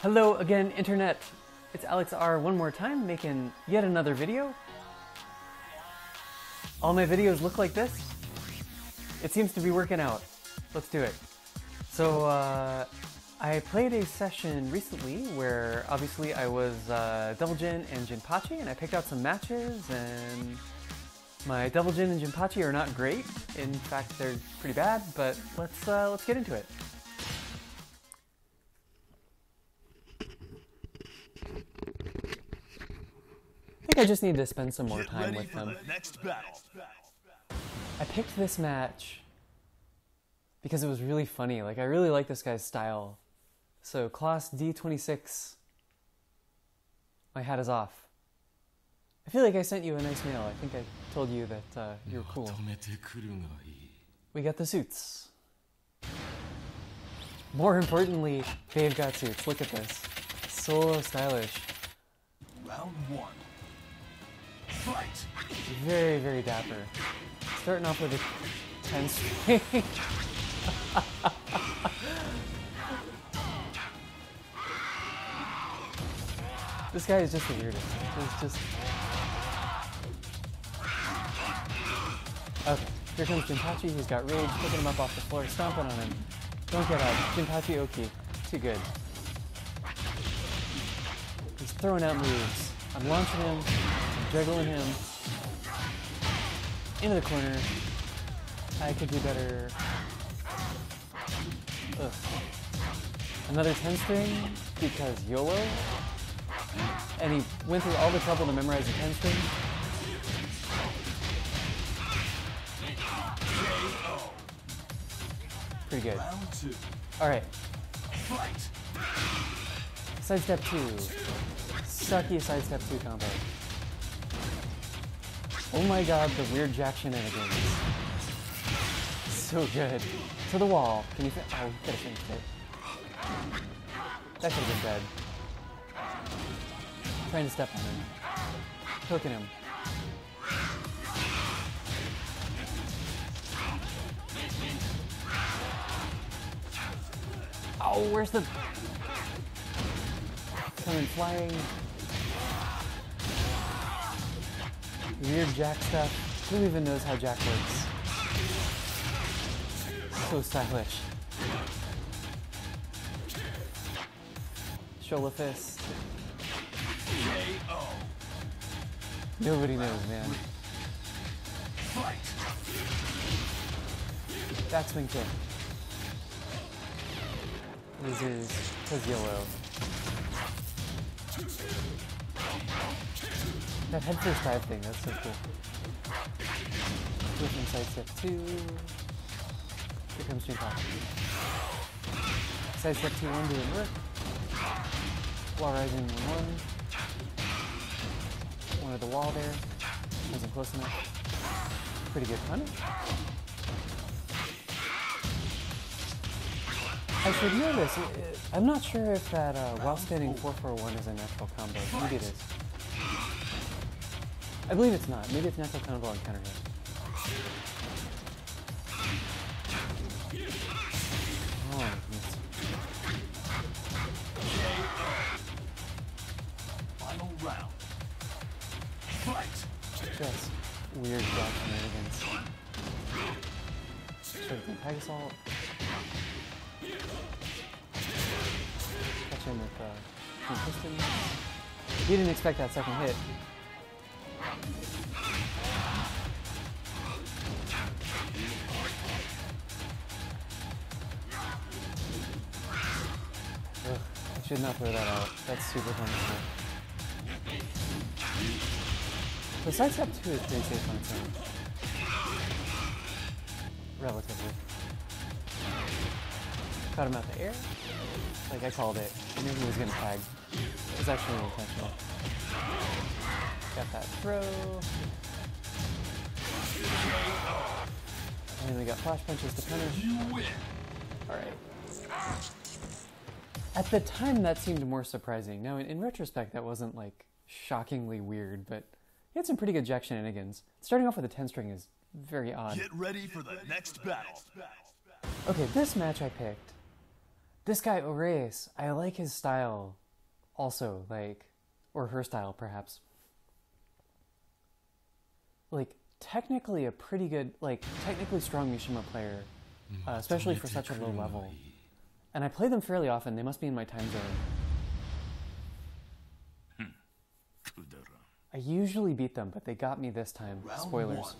Hello again, Internet! It's Alex R. one more time, making yet another video. All my videos look like this. It seems to be working out. Let's do it. So, I played a session recently where obviously I was Devil Jin and Jinpachi, and I picked out some matches, and my Devil Jin and Jinpachi are not great. In fact, they're pretty bad, but let's get into it. I think I just need to spend some more time with them. I picked this match because it was really funny. Like, I really like this guy's style. So, class D26. My hat is off. I feel like I sent you a nice mail. I think I told you that you were cool. We got the suits. More importantly, they've got suits. Look at this. So stylish. Round one. Fight. Very, very dapper. Starting off with a 10 string. This guy is just the weirdest. He's just... Okay, here comes Jinpachi. He's got rage, picking him up off the floor, stomping on him. Don't get up. Jinpachi Oki. Too good. He's throwing out moves. I'm launching him. Juggling him into the corner. I could do better. Ugh. Another 10 string because YOLO. And he went through all the trouble to memorize the 10 string. Pretty good. Alright. Sidestep 2. Sucky sidestep 2 combo. Oh my god, the weird jack shenanigans. So good. To the wall. Can you fit? Oh, you could have finished it. That could have been dead. Trying to step on him. Hooking him. Oh, where's the... Coming flying. Weird jack stuff. Who even knows how jack works? So stylish. Shoulder fist. Nobody knows, man. Backswing kick. This is Taziello. That head first dive thing, that's so cool. With inside step 2. Here comes Jinpachi. Side step 2, 1 doing work. Wall rising 1-1. One at the wall there. Wasn't close enough. Pretty good punish. I should know this. I'm not sure if that while standing 4-4-1 is a natural combo. Maybe it is. I believe it's not. Maybe it's natural combo on counter hit. Oh, I missed. Final round. Fight. Just weird block shenanigans. Should have Tiger Salt. Catch him with Piston. We didn't expect that second hit. Should not throw that out. That's super punishable. The sidestep 2 is pretty safe on its own. Relatively. Caught him out the air. Like, I called it. I knew he was gonna tag. It was actually intentional. Got that throw. And then we got flash punches to punish. Alright. At the time, that seemed more surprising. Now, in retrospect, that wasn't, like, shockingly weird, but he had some pretty good jack shenanigans. Starting off with a 10-string is very odd. Get ready for the next battle. Okay, this match I picked This guy, Oreus, I like his style also, like, or her style perhaps. Like, technically a pretty good, like, technically strong Mishima player, especially for such a low level. And I play them fairly often, they must be in my time zone. I usually beat them, but they got me this time. Spoilers.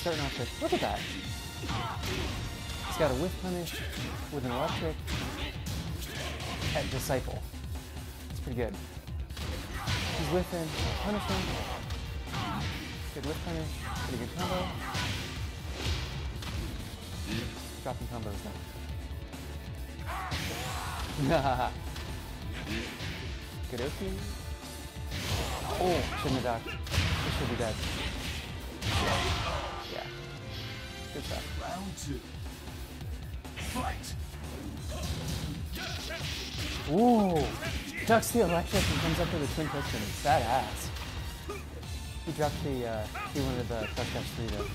Starting off with, look at that! He's got a whiff punish with an electric at Disciple. It's pretty good. He's whiffing, punishing. Good whiff punish, pretty good combo. Dropping combos now. Good Oki. Oh, shouldn't have ducked. This should be dead. Yeah. Good stuff. Round two. Fight. Ooh! Ducks the electric and comes up with a twin piston. It's badass. He dropped the, he wanted the duck dash 3 though.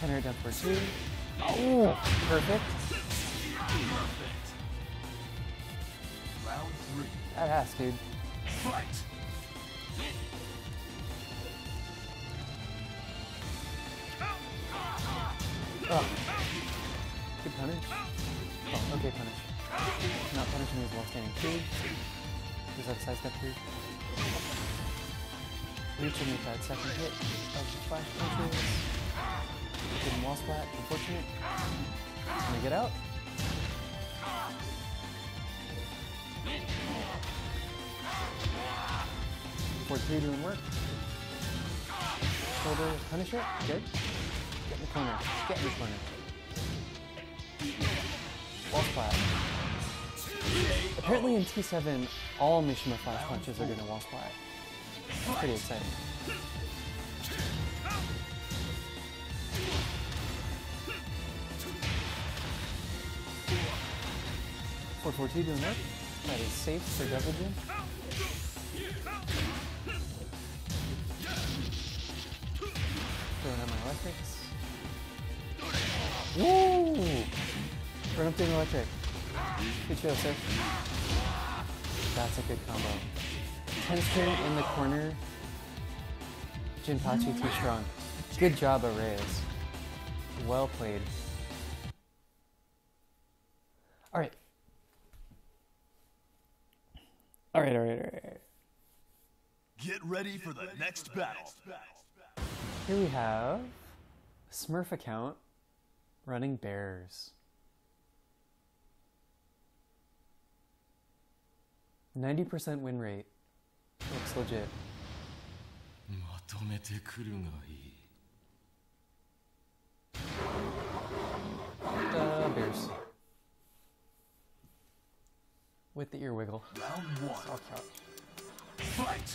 Henry down for 2. Oh! Perfect. Round 3. Badass, dude. Fight. Oh. Good punish. Oh, okay punish. Not punishing his left standing too. Is that a sidestep too? Reaching with that second hit of the flash punches. Good wall splat, unfortunate. Can we get out? Forward 3 doing work. Shoulder, punish it, good. Get in the corner, get in the corner. Wall splat. Apparently in T7, all Mishima flash punches are going to wall splat. That's pretty exciting. Forward 4-2 doing work. That is safe for Devil Jin. Throwing out my electrics. Woo! Run up to an electric. Good show, sir. That's a good combo. Tenspin in the corner. Jinpachi too strong. Good job, Arrays. Well played. Alright. Alright. Get ready for the next battle. Here we have a Smurf account running bears. 90% win rate. Looks legit. Bears. With the ear wiggle. Round one. I'll count. Fight!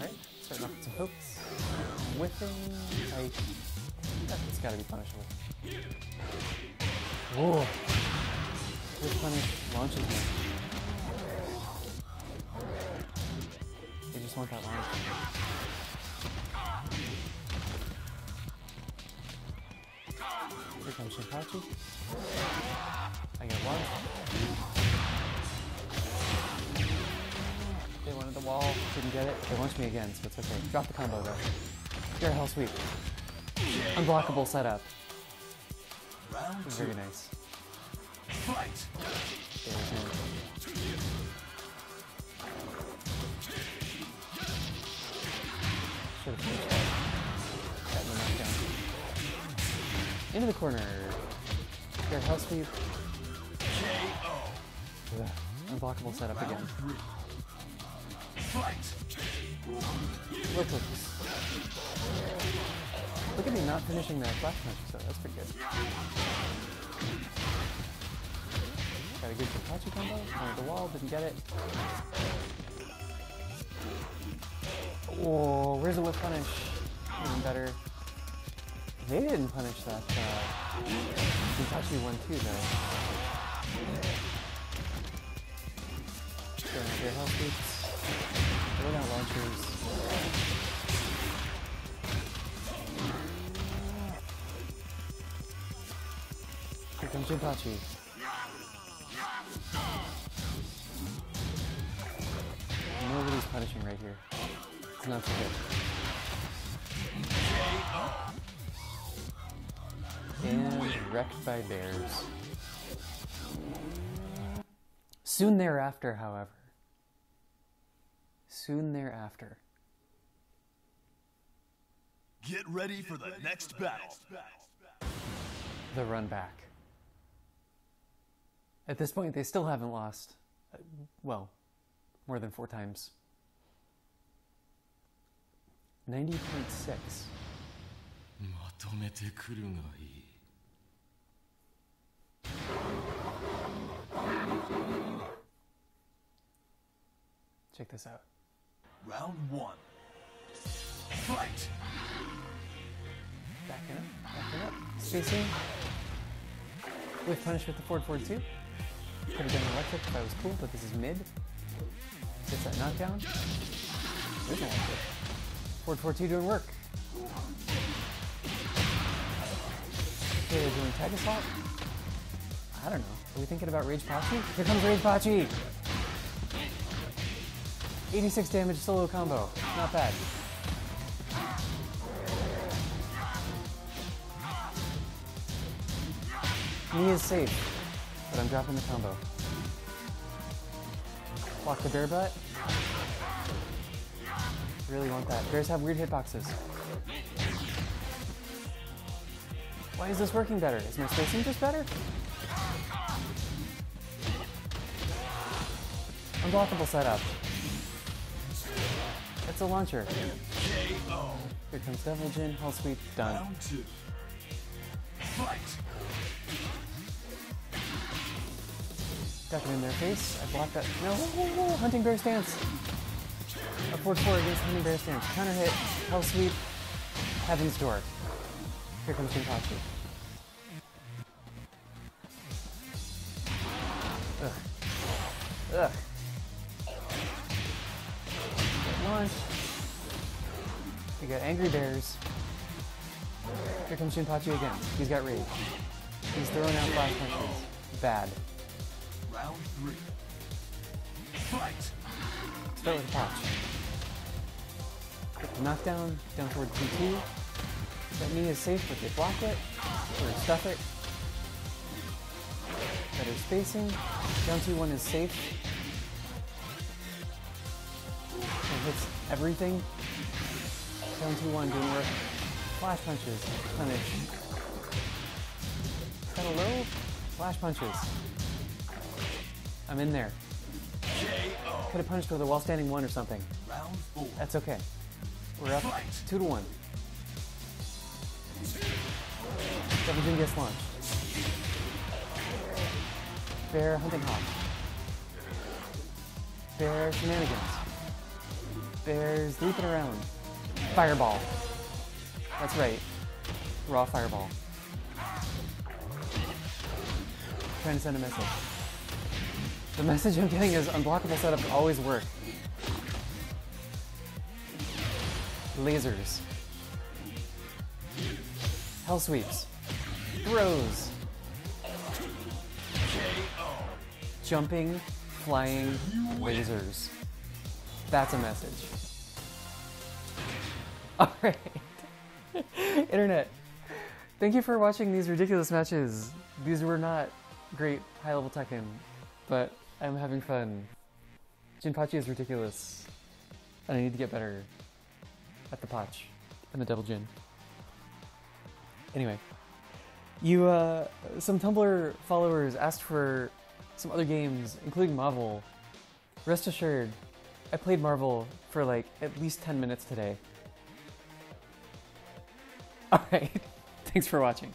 Alright, starting off with some hooks. Whiffing. That's gotta be punishable. Whoa! This punish launches me. They just want that launch. Here comes Shinpachi. I get one. They wanted the wall, didn't get it. They launched me again, so it's okay. Drop the combo though. You're a hell sweep. Unblockable setup. Very nice. Fight. Should've finished that. Got my knockdown. Into the corner. Your house sweep. Ugh. Unblockable setup again. Look, look at me not finishing that flash punch, so that's pretty good. Got a good Jinpachi combo, on the wall, didn't get it. Oh, where's the whip punish? Even better. They didn't punish that Jinpachi one too though. Showing up your health boots. Throwing out launchers. Jinpachi. Nobody's punishing right here. It's not so good. And wrecked by bears. Soon thereafter, however. Soon thereafter. Get ready for the next battle. The run back. At this point, they still haven't lost, well, more than 4 times. 90.6. Check this out. Round 1. Fight! Backing up, spacing. With punish with the forward, forward 2. Could have been electric if I was cool, but this is mid. Gets that knockdown. There's no electric. Forward, forward 2 doing work. Okay, they're doing tag assault. I don't know. Are we thinking about Rage Pachi? Here comes Rage Pachi! 86 damage solo combo. Not bad. Knee is safe, but I'm dropping the combo. Block the bear butt. Really want that. Bears have weird hitboxes. Why is this working better? Is my spacing just better? Unblockable setup. That's a launcher. Here comes Devil Jin, Hull Sweep, done. Round 2. Fight! Duck it in their face. I blocked that. No, whoa. Hunting bear stance. A 4-4 against hunting bear stance. Counter hit. Hell sweep. Heaven's door. Here comes Jinpachi. Ugh. Ugh. Get launched. We got angry bears. Here comes Jinpachi again. He's got rage. He's throwing out flash punches. Bad. Round 3. Fight! Start with a patch. Knockdown, down forward Q2. That knee is safe, but they block it, or stuff it. Better spacing. Down 2-1 is safe. It hits everything. Down 2-1 didn't work. Flash punches. Punish. Kinda low. Flash punches. I'm in there. Could have punished with a wall standing 1 or something. Round 4. That's okay. We're up 2-1. Double Jin gets launched. Bear hunting hop. Bear shenanigans. Bear's leaping around. Fireball. That's right. Raw fireball. Trying to send a message. The message I'm getting is unblockable setups always work. Lasers. Hell sweeps. Throws. Jumping, flying, lasers. That's a message. Alright. Internet, thank you for watching these ridiculous matches. These were not great high-level Tekken, but I'm having fun. Jinpachi is ridiculous, and I need to get better at the Potch and the Devil Jin. Anyway, some Tumblr followers asked for some other games, including Marvel. Rest assured, I played Marvel for like at least 10 minutes today. Alright, thanks for watching.